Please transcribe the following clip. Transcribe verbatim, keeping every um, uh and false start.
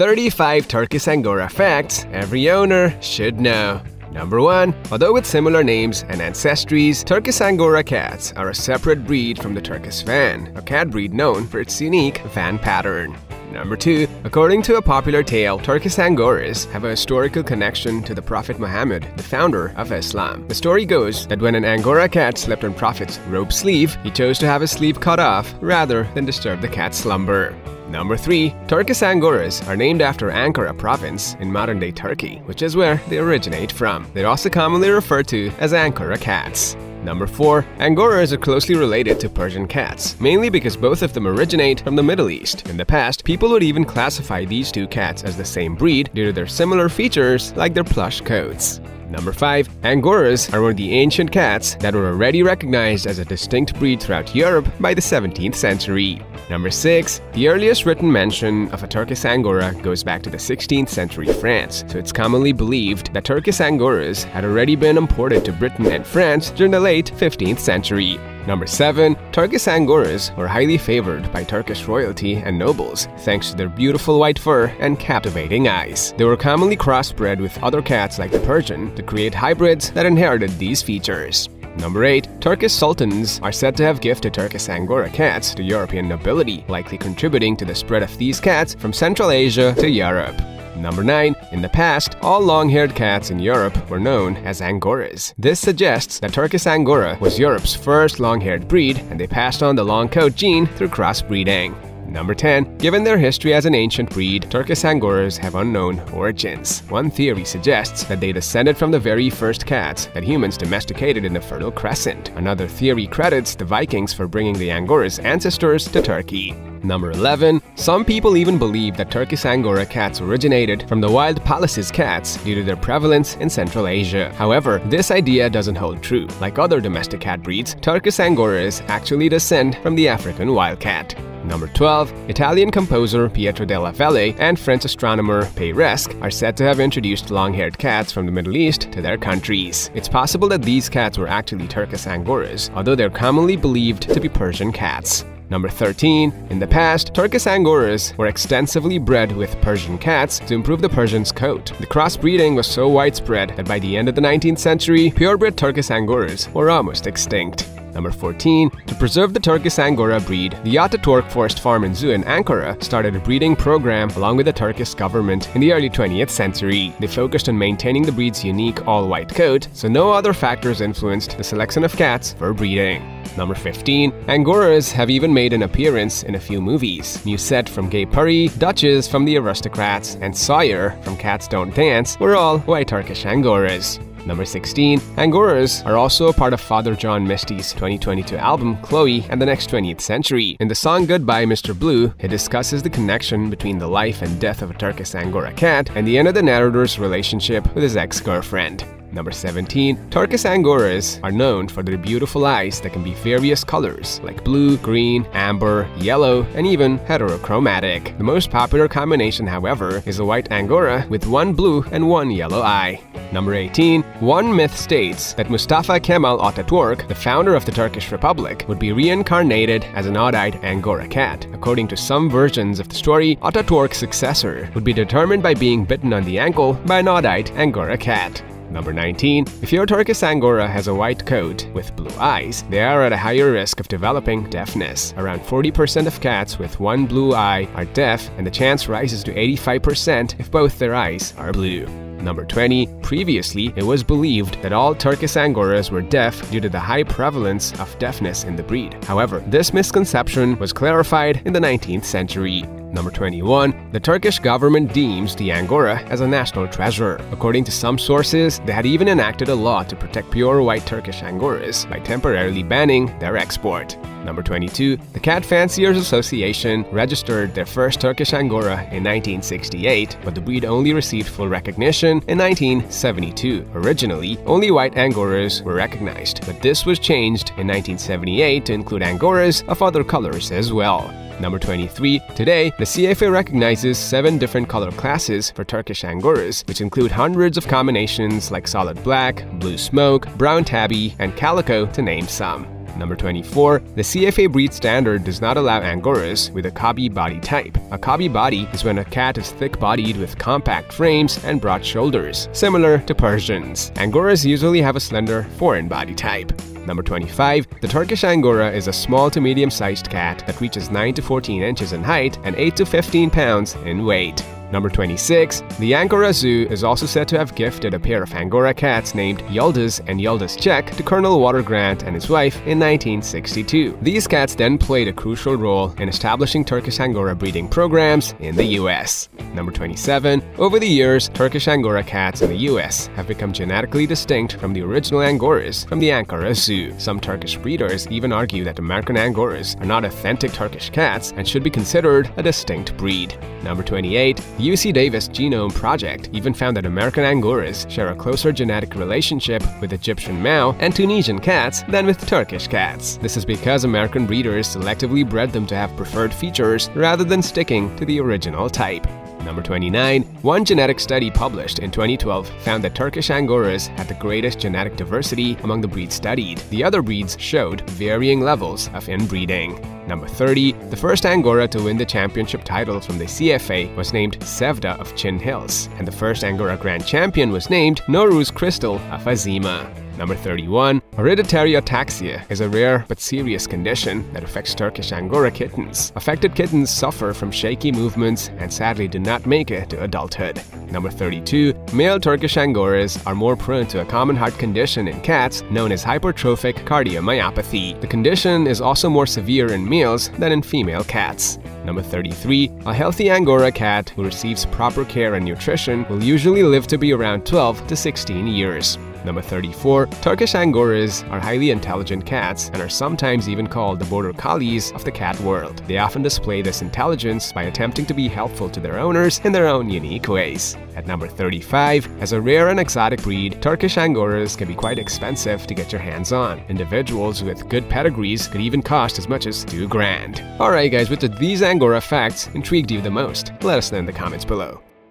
thirty-five Turkish Angora facts every owner should know. Number one. Although with similar names and ancestries, Turkish Angora cats are a separate breed from the Turkish Van, a cat breed known for its unique van pattern. Number two. According to a popular tale, Turkish Angoras have a historical connection to the Prophet Muhammad, the founder of Islam. The story goes that when an Angora cat slept on Prophet's robe sleeve, he chose to have his sleeve cut off rather than disturb the cat's slumber. Number three. Turkish Angoras are named after Ankara province in modern-day Turkey, which is where they originate from. They're also commonly referred to as Ankara cats. Number four. Angoras are closely related to Persian cats, mainly because both of them originate from the Middle East. In the past, people would even classify these two cats as the same breed due to their similar features like their plush coats. Number five. Angoras are one of the ancient cats that were already recognized as a distinct breed throughout Europe by the seventeenth century. Number six. The earliest written mention of a Turkish Angora goes back to the sixteenth century France, so it's commonly believed that Turkish Angoras had already been imported to Britain and France during the late fifteenth century. Number seven. Turkish Angoras were highly favored by Turkish royalty and nobles thanks to their beautiful white fur and captivating eyes. They were commonly crossbred with other cats like the Persian to create hybrids that inherited these features. Number eight. Turkish sultans are said to have gifted Turkish Angora cats to European nobility, likely contributing to the spread of these cats from Central Asia to Europe. Number nine. In the past, all long-haired cats in Europe were known as Angoras. This suggests that Turkish Angora was Europe's first long-haired breed, and they passed on the long coat gene through crossbreeding. Number ten. Given their history as an ancient breed, Turkish Angoras have unknown origins. One theory suggests that they descended from the very first cats that humans domesticated in the Fertile Crescent. Another theory credits the Vikings for bringing the Angoras' ancestors to Turkey. Number eleven. Some people even believe that Turkish Angora cats originated from the wild Pallas's cats due to their prevalence in Central Asia. However, this idea doesn't hold true. Like other domestic cat breeds, Turkish Angoras actually descend from the African wildcat. Number twelve. Italian composer Pietro della Valle and French astronomer Peyresque are said to have introduced long-haired cats from the Middle East to their countries. It's possible that these cats were actually Turkish Angoras, although they're commonly believed to be Persian cats. Number thirteen. In the past, Turkish Angoras were extensively bred with Persian cats to improve the Persian's coat. The crossbreeding was so widespread that by the end of the nineteenth century, purebred Turkish Angoras were almost extinct. Number fourteen. To preserve the Turkish Angora breed, the Yata Tork Forest Farm and Zoo in Ankara started a breeding program along with the Turkish government in the early twentieth century. They focused on maintaining the breed's unique all-white coat, so no other factors influenced the selection of cats for breeding. Number fifteen. Angoras have even made an appearance in a few movies. Musette from Gay Pari, Duchess from the Aristocrats, and Sawyer from Cats Don't Dance were all white Turkish Angoras. Number sixteen. Angoras are also a part of Father John Misty's twenty twenty-two album Chloe and the Next twentieth century. In the song Goodbye Mister Blue, he discusses the connection between the life and death of a Turkish Angora cat and the end of the narrator's relationship with his ex-girlfriend. Number seventeen. Turkish Angoras are known for their beautiful eyes that can be various colors like blue, green, amber, yellow, and even heterochromatic. The most popular combination, however, is a white Angora with one blue and one yellow eye. Number eighteen. One myth states that Mustafa Kemal Atatürk, the founder of the Turkish Republic, would be reincarnated as an odd-eyed Angora cat. According to some versions of the story, Atatürk's successor would be determined by being bitten on the ankle by an odd-eyed Angora cat. Number nineteen. If your Turkish Angora has a white coat with blue eyes, they are at a higher risk of developing deafness. Around forty percent of cats with one blue eye are deaf, and the chance rises to eighty-five percent if both their eyes are blue. Number twenty. Previously, it was believed that all Turkish Angoras were deaf due to the high prevalence of deafness in the breed. However, this misconception was clarified in the nineteenth century. Number twenty-one. The Turkish government deems the Angora as a national treasure. According to some sources, they had even enacted a law to protect pure white Turkish Angoras by temporarily banning their export. Number twenty-two. The Cat Fanciers Association registered their first Turkish Angora in nineteen sixty-eight, but the breed only received full recognition in nineteen seventy-two. Originally, only white Angoras were recognized, but this was changed in nineteen seventy-eight to include Angoras of other colors as well. Number twenty-three. Today, the C F A recognizes seven different color classes for Turkish Angoras, which include hundreds of combinations like solid black, blue smoke, brown tabby, and calico, to name some. Number twenty-four. The C F A breed standard does not allow Angoras with a Kabi body type. A Kabi body is when a cat is thick-bodied with compact frames and broad shoulders, similar to Persians. Angoras usually have a slender foreign body type. Number twenty-five. The Turkish Angora is a small to medium-sized cat that reaches nine to fourteen inches in height and eight to fifteen pounds in weight. Number twenty-six. The Ankara Zoo is also said to have gifted a pair of Angora cats named Yaldiz and Yaldizcek to Colonel Water Grant and his wife in nineteen sixty-two. These cats then played a crucial role in establishing Turkish Angora breeding programs in the U S Number twenty-seven. Over the years, Turkish Angora cats in the U S have become genetically distinct from the original Angoras from the Ankara Zoo. Some Turkish breeders even argue that American Angoras are not authentic Turkish cats and should be considered a distinct breed. Number twenty-eight. The U C Davis Genome Project even found that American Angoras share a closer genetic relationship with Egyptian Mau and Tunisian cats than with Turkish cats. This is because American breeders selectively bred them to have preferred features rather than sticking to the original type. Number twenty-nine. One genetic study published in twenty twelve found that Turkish Angoras had the greatest genetic diversity among the breeds studied. The other breeds showed varying levels of inbreeding. Number thirty. The first Angora to win the championship title from the C F A was named Sevda of Chin Hills, and the first Angora Grand Champion was named Noru's Crystal of Azima. Number thirty-one. Hereditary ataxia is a rare but serious condition that affects Turkish Angora kittens. Affected kittens suffer from shaky movements and sadly do not make it to adulthood. Number thirty-two. Male Turkish Angoras are more prone to a common heart condition in cats known as hypertrophic cardiomyopathy. The condition is also more severe in males than in female cats. Number thirty-three. A healthy Angora cat who receives proper care and nutrition will usually live to be around twelve to sixteen years. Number thirty-four. Turkish Angoras are highly intelligent cats and are sometimes even called the border collies of the cat world. They often display this intelligence by attempting to be helpful to their owners in their own unique ways. At number thirty-five, as a rare and exotic breed, Turkish Angoras can be quite expensive to get your hands on. Individuals with good pedigrees could even cost as much as two grand. Alright guys, which of these Angora facts intrigued you the most? Let us know in the comments below.